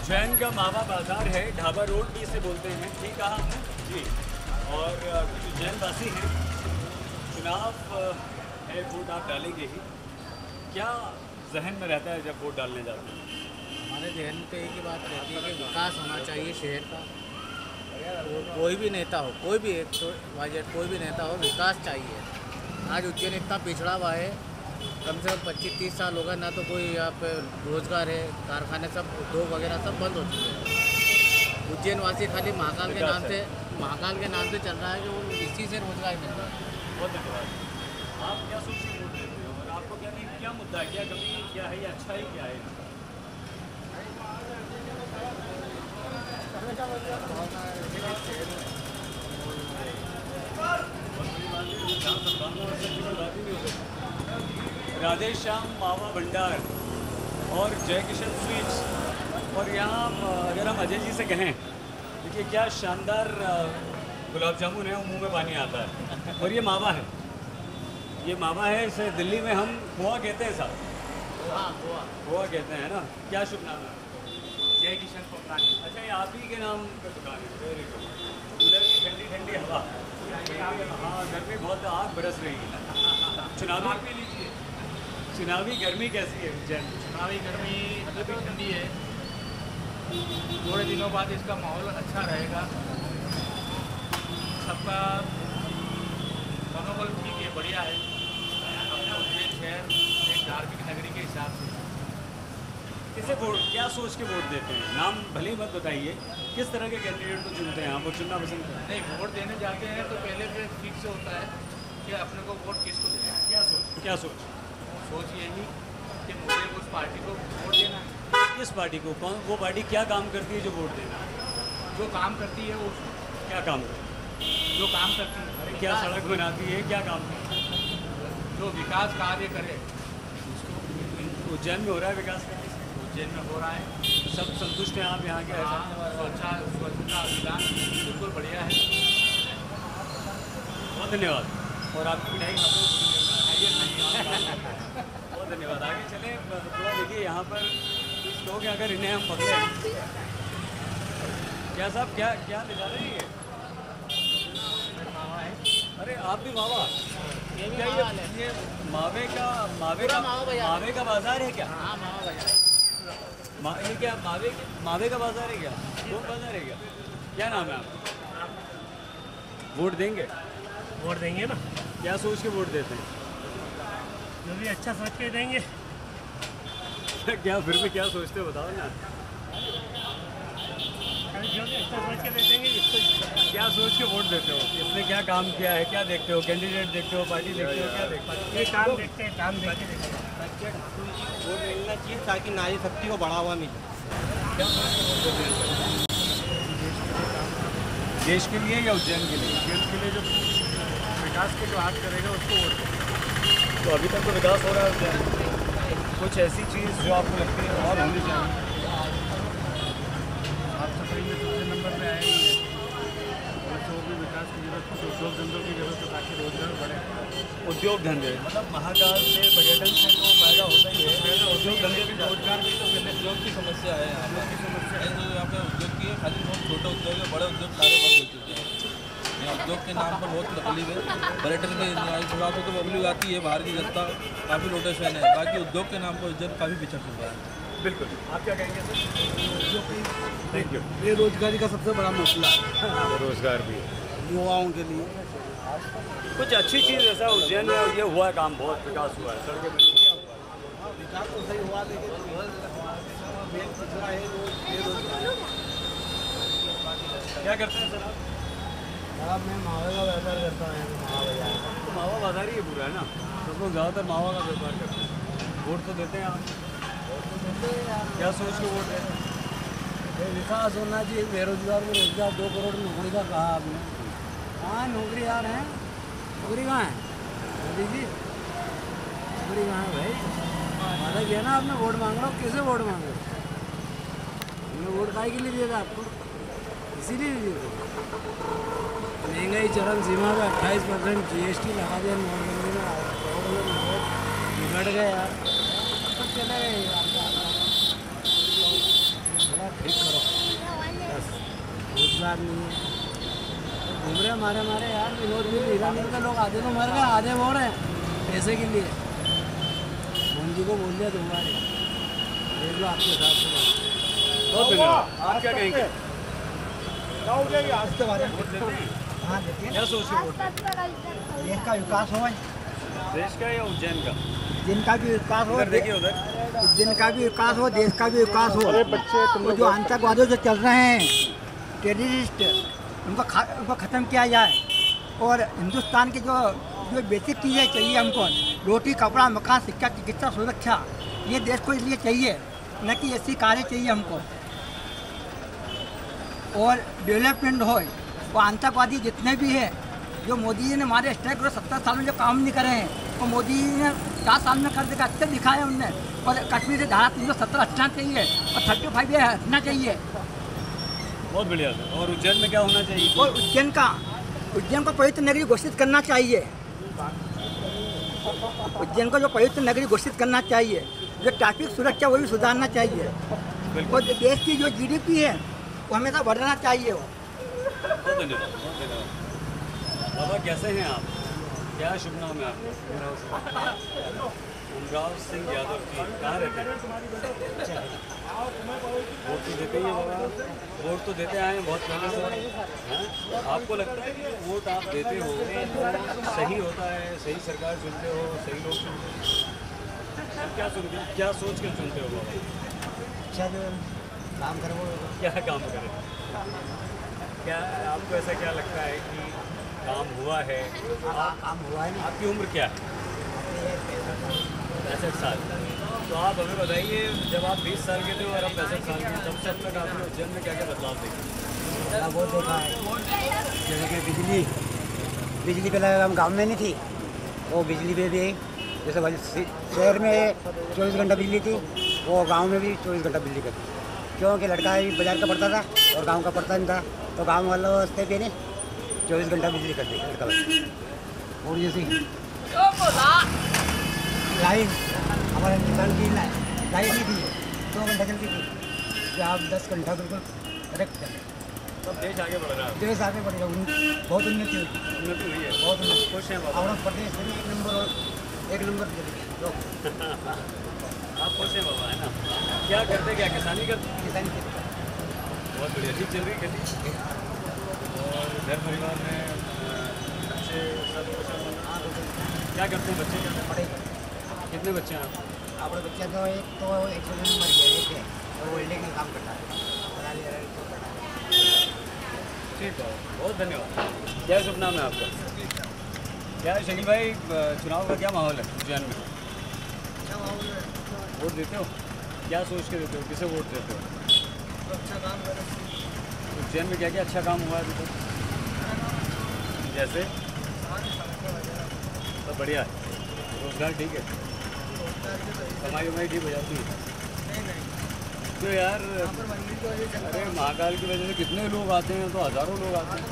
उज्जैन का मावा बाजार है, ढाबा रोड भी इसे बोलते हैं, ठीक कहा आपने जी। और कुछ उज्जैन वासी हैं, चुनाव है, वोट आप डालेंगे ही, क्या जहन में रहता है जब वोट डालने जाते हैं? हमारे जहन पे एक ही बात रहती है कि विकास होना चाहिए शहर का, कोई भी नेता हो, कोई भी एक कोई भी नेता हो, विकास चाहिए। आज उज्जैन इतना पिछड़ा हुआ है, कम से कम 25-30 साल होगा ना, तो कोई यहाँ पे रोजगार है, कारखाने सब, उद्योग वगैरह सब बंद हो चुके हैं। उज्जैनवासी खाली महाकाल के नाम से चल रहा है कि वो इसी से रोजगार मिल रहा है। बहुत धन्यवाद। आप क्या सोचिए वोट देते हो और आपको क्या नहीं, क्या मुद्दा, क्या कमी क्या है, या अच्छा ही क्या है? राजेश श्याम मावा भंडार और जय किशन स्वीट्स, और यहाँ अगर हम अजय जी से कहें, देखिए क्या शानदार गुलाब जामुन है, मुंह में पानी आता है। और ये मावा है, ये मावा है, इसे दिल्ली में हम खोआ कहते हैं साहब, खोआ कहते हैं ना। क्या शुभ नाम है? जय किशन पोपटानी। अच्छा, ये आप ही के नाम पे दुकान है। Very good. कूलर की ठंडी ठंडी हवा, हाँ, गर्मी बहुत, आग बरस रही है। चुनावी पी लीजिए। चुनावी गर्मी कैसी है उज्जैन? चुनावी गर्मी अभी ठंडी है, थोड़े दिनों बाद इसका माहौल अच्छा रहेगा, सबका मनोबल ठीक है, बढ़िया है। अपना उज्जैन शहर एक धार्मिक नगरी के हिसाब से किसे वोट, क्या सोच के वोट देते हैं? नाम भले ही मत बताइए, किस तरह के कैंडिडेट को चुनते हैं आप? वो चुनना पसंद करते हैं? नहीं, वोट देने जाते हैं तो पहले से फिक्स होता है कि अपने को वोट किसको देना है। क्या सोच यही कि मुझे उस पार्टी को वोट देना है। किस पार्टी को? कौन वो पार्टी क्या काम करती है जो वोट देना है? जो काम करती है वो क्या काम करती है, जो काम करती है, अरे क्या सड़क बनाती है, क्या काम करती है, जो विकास कार्य करे उसको। उज्जैन में हो रहा है विकास कार्य, उज्जैन में हो रहा है, सब संतुष्ट हैं आप यहाँ के? अच्छा, स्वच्छता अभियान बिल्कुल बढ़िया है। बहुत धन्यवाद। और आपकी बहुत धन्यवाद। आगे चले थोड़ा, देखिए यहाँ पर कुछ लोग हैं, अगर इन्हें हम पकड़े, क्या साहब क्या ले जा रहे हैं? अरे आप भी मावा, ये मावे का बाजार है क्या? हाँ, मावा बाजार। ये क्या मावे का बाजार है क्या? वो बाजार है क्या? क्या नाम है आपका? वोट देंगे? वोट देंगे ना। क्या सोच के वोट देते हैं? जो भी अच्छा सोच के देंगे। क्या फिर भी क्या सोचते हो बताओ ना? जो भी अच्छा सोच के दे देंगे इसको। क्या सोच के वोट देते हो? इसने क्या काम किया है, क्या देखते हो? कैंडिडेट देखते हो, पार्टी देखते हो, क्या देखते हो? काम देखते हैं, काम देखते हैं। वोट मिलना चाहिए ताकि नारी शक्ति को बढ़ावा मिले। देश के लिए या उज्जैन के लिए? देश के लिए, जो विकास के जो हाथ करेगा उसको वोट देंगे। तो अभी तक तो विकास हो रहा है उज्जैन, कुछ ऐसी चीज़ जो आपको लगती है और होनी चाहिए? आप सफाई में दूसरे नंबर पे आए, बच्चों को विकास की जरूरत, कुछ उद्योग धंधों की जरूरत है ताकि रोजगार बढ़े। उद्योग धंधे मतलब महाकाल से पर्यटन से तो फायदा होता ही है, उद्योग धंधे भी रोजगार भी, तो मैंने उद्योग की समस्या है यहाँ की समस्या है, जो यहाँ पे उद्योग की है खाली बहुत छोटे उद्योग है, बड़े उद्योग सारे बंद हो चुके हैं। यहाँ उद्योग के नाम पर बहुत तकलीफ है, पर्यटन के थोड़ा तो पब्लिक आती है, बाहर की जनता काफ़ी रोटेशन है, बाकी उद्योग के नाम पर उज्जैन काफ़ी पिछड़ चुका है। बिल्कुल। आप क्या कहेंगे सर? Thank you. बेरोजगारी का सबसे बड़ा मसला है, रोजगार भी है युवाओं के लिए। कुछ अच्छी चीज़ ऐसा उज्जैन में ये हुआ है, काम बहुत विकास हुआ है, सड़कें विकास तो सही हुआ, लेकिन क्या करते हैं सर आप? साहब मैं मावा का व्यापार करता हूँ, मावा बाजार ही पूरा है ना, सब लोग ज़्यादातर मावा का व्यापार करते हैं। वोट तो देते हैं आप? क्या सोच के वोट है? विकास होना चाहिए, बेरोजगार को रोजगार, 2 करोड़ नौकरी का कहा आपने, कहाँ नौकरी आ रहे हैं? नौकरी कहाँ है मोदी जी, नौकरी कहाँ है भाई? वादा किया ना आपने, वोट मांग रहा हूँ, कैसे वोट मांग रहे हो? हमने वोट काहे के लिए दिया था आपको? इसीलिए दिए थे। महंगाई चरम सीमा पर 28% GST लगा दिया, नोटबंदी में बिगड़ गए यार, सब चले गए। परिवार नहीं है, घूम रहे मारे मारे यार, विरोध भी ईरानी के लोग आधे तो मर गए, आधे हो रहे हैं पैसे के लिए। मोहन जी को बोल दिया दोबारे देख लो आपके हिसाब से। बहुत धन्यवाद। आप क्या कहेंगे? आज के बारे में क्या सोचिए? देश का विकास हो, देश का या उज्जैन का, जिनका भी विकास हो, देखिए उधर जिनका भी विकास हो, देश का भी विकास हो। अरे बच्चे तुम जो आतंकवादियों से चल रहे हैं, टेररिस्ट, उनको ख़त्म किया जाए। और हिंदुस्तान की जो बेसिक चीज़ें चाहिए हमको, रोटी, कपड़ा, मकान, शिक्षा, चिकित्सा, सुरक्षा, ये देश को इसलिए चाहिए, न कि ऐसी कारें चाहिए हमको। और डेवलपमेंट हो, वो आतंकवादी जितने भी हैं, जो मोदी जी ने हमारे स्टेट को 70 साल में जो काम नहीं करे हैं, वो मोदी जी ने 4 साल में कर दिखा, अच्छा दिखाया उनने। और कश्मीर से धारा 370 हटना चाहिए और 35 हटना चाहिए। बहुत बढ़िया। और उज्जैन में क्या होना चाहिए? और उज्जैन को पवित्र नगरी घोषित करना चाहिए। उज्जैन को जो पवित्र नगरी घोषित करना चाहिए, जो ट्रैफिक सुरक्षा वो भी सुधारना चाहिए। और देश की जो GDP है वो हमेशा बढ़ना चाहिए। बाबा कैसे हैं आप? क्या शुभनाम है आपका? उमराव सिंह यादव जी कहाँ रहते हैं? वोट तो देते ही हैं बाबा, वोट तो देते आए हैं बहुत पहले से। आपको लगता है कि वोट आप देते हो सही होता है, सही सरकार चुनते हो, सही लोग चुनते हो? क्या सोच कर चुनते हो बाबा? काम करो। क्या काम करें? क्या आपको ऐसा क्या लगता है कि काम हुआ है? काम हुआ है। आपकी उम्र क्या है? 65 साल। तो आप हमें बताइए, जब आप 20 साल के थे और आप 65 साल के, तब से अब तक आपने उज्जैन में क्या क्या बदलाव देखा? बहुत देखा है। जैसे कि बिजली पहले हम गाँव में नहीं थी, वो बिजली पे भी, जैसे शहर में 24 घंटा बिजली थी, वो गाँव में भी 24 घंटा बिजली का, क्योंकि लड़का बाजार का पड़ता था और गांव का पड़ता नहीं था, तो गांव वालों वास्ते भी नहीं 24 घंटा बिजली कर दी लड़का। और जैसे लाइन हमारे हिंदुस्तान की लाइन नहीं थी, 2 घंटा चलती थी, तो आप 10 घंटा बिल्कुल करेक्ट चले। सब देश आगे बढ़ रहा है, देश आगे बढ़ गया, बहुत उन्नति हुई है, बहुत खुश है। और प्रदेश में एक नंबर लोग। आप खुश हैं बाबा, है ना? क्या करते, क्या किसानी करते? किसानी करते। बहुत बढ़िया। ठीक चल रही खेती? और घर परिवार में बच्चे सब कुछ? क्या करते हैं बच्चे? पढ़ाई करते हैं। कितने बच्चे हैं आप? आप बच्चे तो एक मर गया, एक है और वेल्डिंग का काम करता है। ठीक है, बहुत धन्यवाद। क्या शुभनाम है आपका? क्या शकील भाई, चुनाव का क्या माहौल है उज्जैन में? वोट देते हो? क्या सोच के देते हो, किसे वोट देते हो? तो अच्छा काम करें। उज्जैन में क्या क्या अच्छा काम हुआ है? तो जैसे सब बढ़िया है, रोजगार ठीक है, कमाई उमाई ठीक हो जाती है? नहीं नहीं। तो यार अरे महाकाल की वजह से कितने लोग आते हैं, तो हज़ारों लोग आते हैं,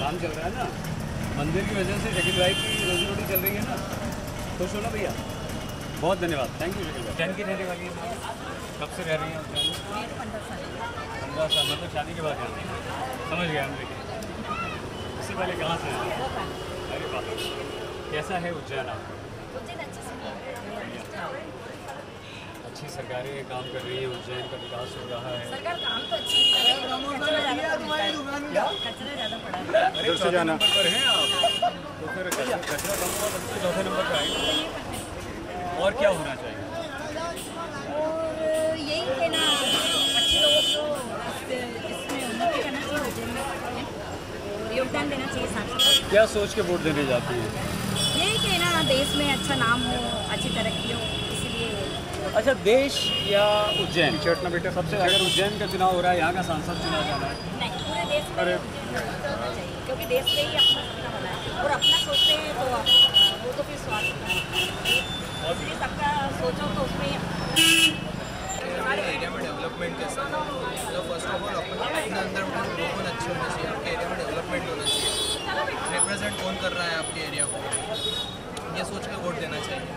काम चल रहा है ना, मंदिर की वजह से शकील भाई की रोजी रोटी चल रही है ना, खुश हो ना भैया। बहुत धन्यवाद, थैंक यू। उज्जैन की रहने वाली है, कब से रह रही हैं उज्जैन में? 15 साल। मतलब शादी के बाद रहती है, समझ गए हम। देखिए इससे पहले कहाँ से? अरे बात। कैसा है उज्जैन आपको? अच्छी सरकारें काम कर रही है, उज्जैन का विकास हो रहा है। सरकार काम तो अच्छी है। जाना पर हैं आप, तो फिर कचरा कम होगा, बच्चे 4 नंबर पर आएंगे। और क्या होना चाहिए? और यही है ना, अच्छे लोगों को इसमें उन्नति करना चाहिए और योगदान देना चाहिए साथ। क्या सोच के वोट देने जाती है? यही कि ना देश में अच्छा नाम हो, अच्छी तरक्की हो, इसलिए। अच्छा, देश या उज्जैन? चटना बेटा सबसे, अगर उज्जैन का चुनाव हो रहा है, यहाँ का सांसद चुनाव जा रहा है। नहीं, पूरे देश में, क्योंकि देश में ही अपना सपना बना है और अपना सोचते हैं तो वो तो फिर स्वास्थ्य सबका सोचो तो उसमें एरिया में डेवलपमेंट कैसा है। तो फर्स्ट ऑफ ऑल अपने अंदर बहुत अच्छे होना चाहिए, आपके एरिया में डेवलपमेंट होना चाहिए, रिप्रेजेंट कौन कर रहा है आपके एरिया को, ये सोच के वोट देना चाहिए,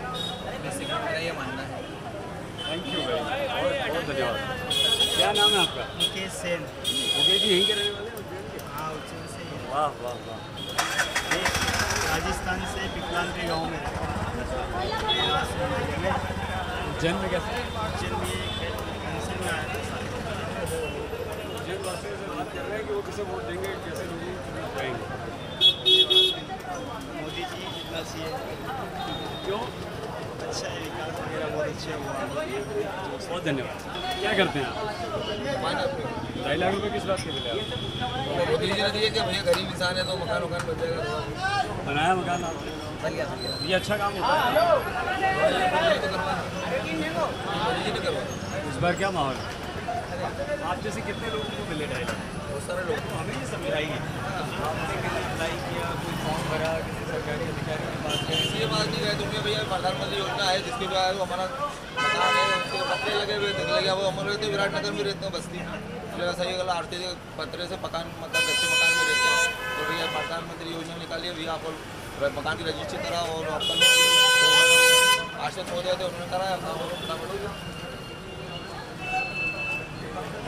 बेसिकली मेरा ये मानना है। थैंक यू भाई, बहुत बहुत धन्यवाद। क्या नाम है आपका? मुकेश सेन। मुकेश जी यहीं के रहने वाले हैं उज्जैन के? हाँ उज्जैन से। वाह वाह वाह। राजस्थान से बिकलान के गाँव में। उज्जैन में कैसे? उज्जैन में कैंसिल में आया था। उज्जैन वासियों से बात कर रहे हैं कि वो किसे वोट देंगे, कैसे लोग चुनाव पाएंगे। मोदी जी जितना सी है क्यों अच्छा है, विकास वगैरह बहुत अच्छा हुआ। बहुत धन्यवाद। क्या करते हैं आप? 2.5 लाख रुपये किस बात के मिले आपको? मोदी जी ने दिए कि भैया गरीब इंसान है तो मकान वकान बन जाएगा। बनाया मकान आपने? बन गया। ये अच्छा काम होता है। मोदी जी ने करवाया। इस बार क्या माहौल है? आप जैसे कितने लोग को मिले? 2.5 लाख। बहुत सारे लोग को हमें ये समझाइए, आपने किसी अप्लाई किया, कोई फॉर्म भरा, किसी सरकारी अधिकारी के पास गए? ये बात नहीं गए तो मैं भैया प्रधानमंत्री योजना है जिसके बाद वो हमारा मकान है, उसके पत्ते लगे हुए निकलेगा। वो हम रहते हैं विराटनगर में, रहते हैं बस्ती में। सही गला आरती पत्थरे से पकान मतलब कच्चे मकान में रहते हैं। तो भैया प्रधानमंत्री योजना निकालिए भैया, आप मकान की रजिस्ट्री करा और आपका आश्रम हो जाए तो उन्होंने कराया और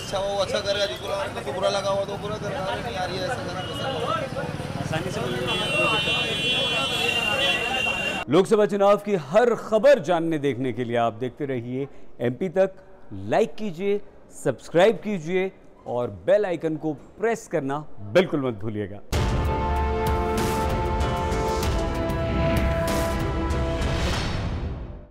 अच्छा हो अच्छा करेगा। जिसको बुरा लगा हुआ तो बुरा करना नहीं आ रही है, ऐसा करना पसंद आसानी से। लोकसभा चुनाव की हर खबर जानने देखने के लिए आप देखते रहिए एमपी तक। लाइक कीजिए, सब्सक्राइब कीजिए और बेल आइकन को प्रेस करना बिल्कुल मत भूलिएगा।